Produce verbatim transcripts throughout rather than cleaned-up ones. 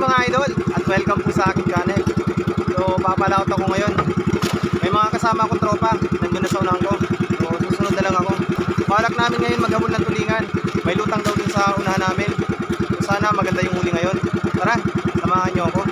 mga idol at welcome po sa aking channel. So papalaot ako ngayon. May mga kasama akong tropa, nandun na sa unahan ko. So susunod na lang ako. Balak namin ngayon maghabol ng tulingan. May lutang daw din sa unahan namin. So, sana maganda yung huli ngayon. Tara, samahan nyo ako.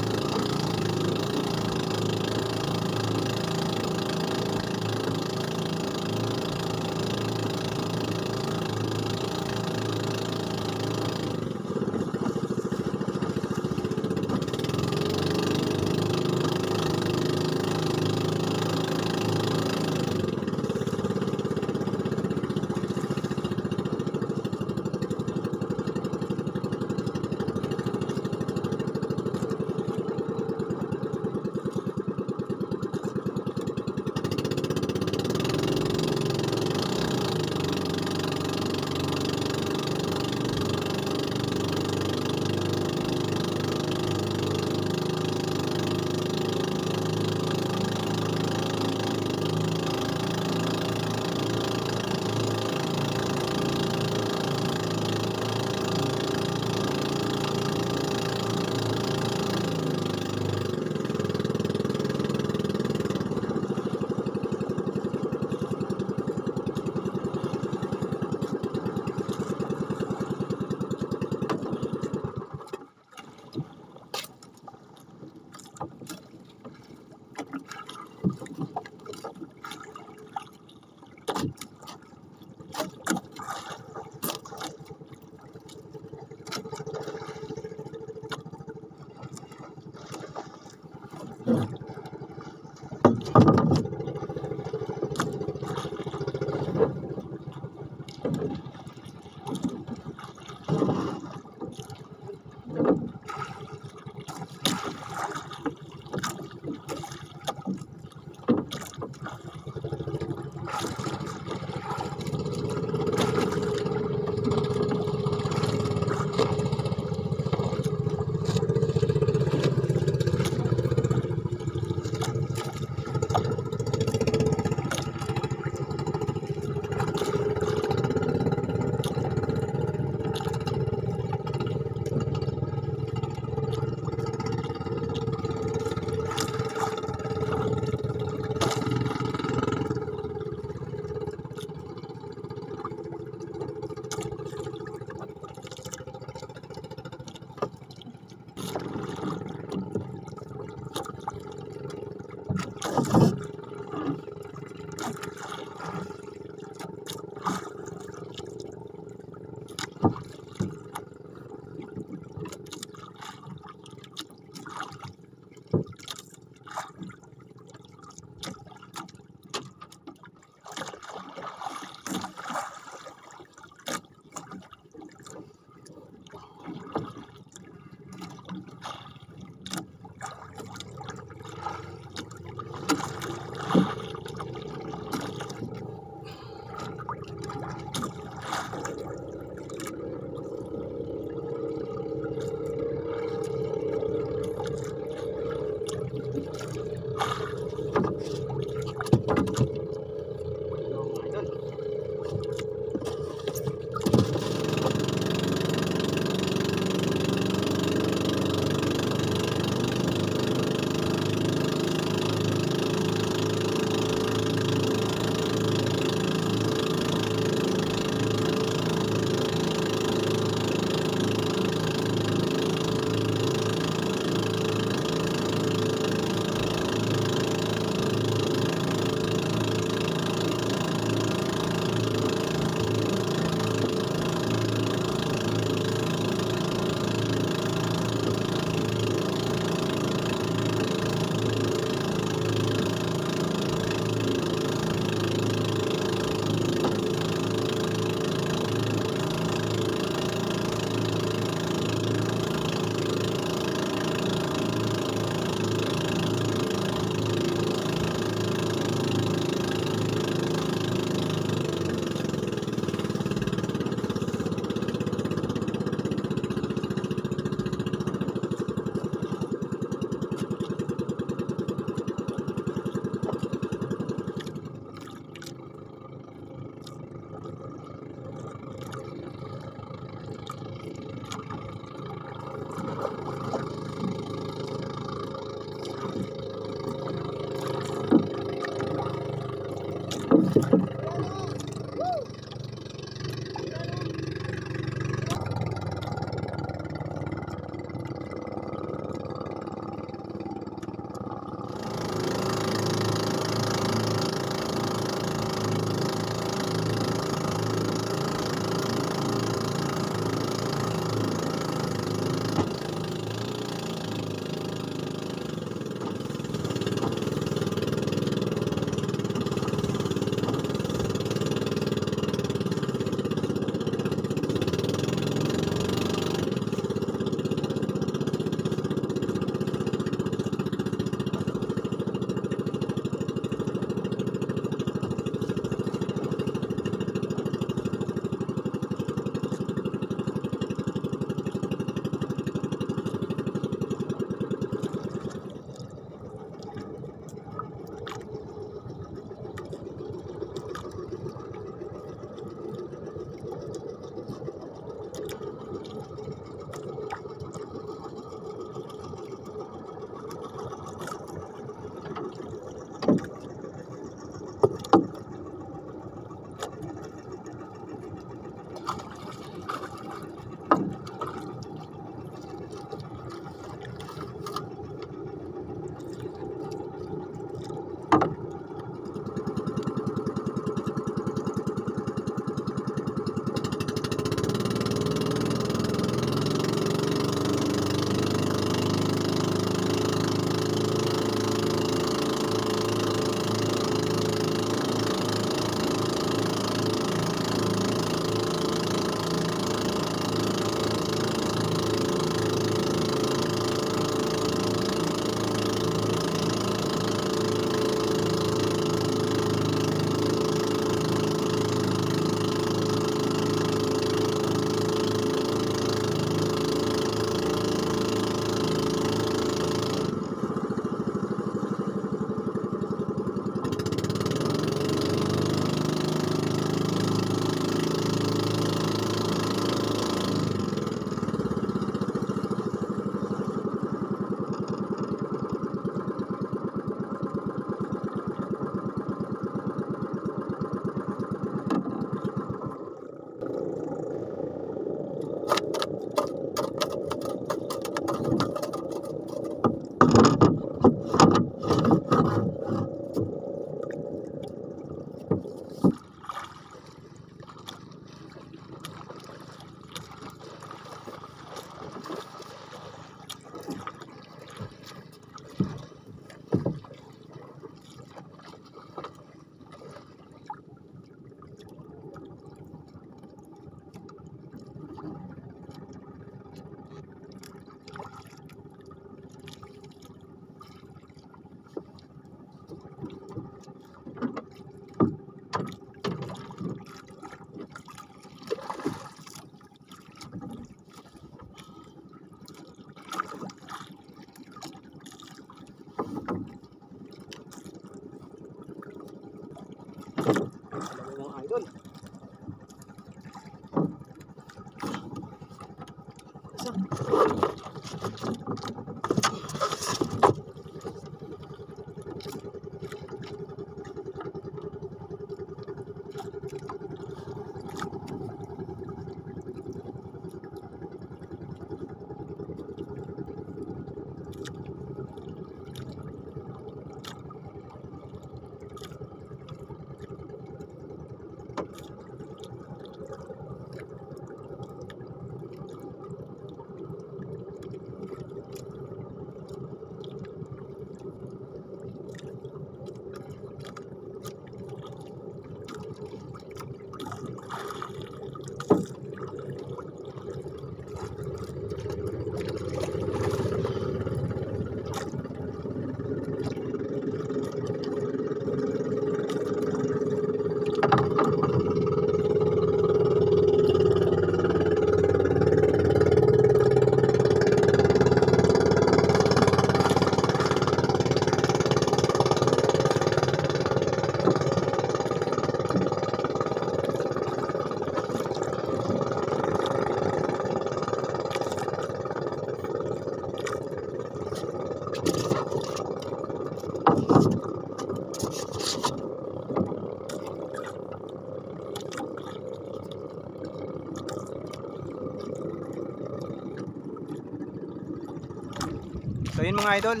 mga idol,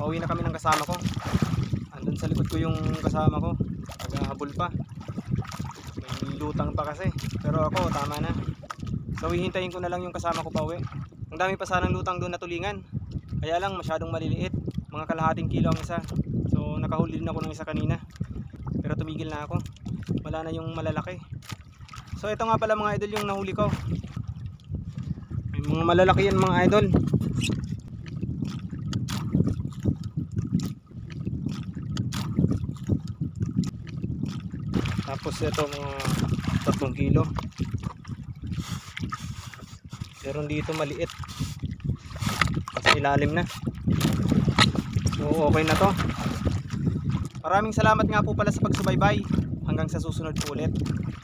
pauwi na kami ng kasama ko. Andun sa likod ko yung kasama ko, naghahabol pa, may lutang pa kasi, pero ako tama na. So hihintayin ko na lang yung kasama ko pauwi. Ang dami pa sanang lutang doon na tulingan, kaya lang masyadong maliliit, mga kalahating kilo ang isa. So nakahuli na ako ng isa kanina, pero tumigil na ako, wala na yung malalaki. So ito nga pala mga idol yung nahuli ko, may mga malalaki yan mga idol. Tapos ito mga tatlong kilo. Meron dito maliit, kasi ilalim na. So okay na to. Maraming salamat nga po pala sa pagsubaybay. Hanggang sa susunod po ulit.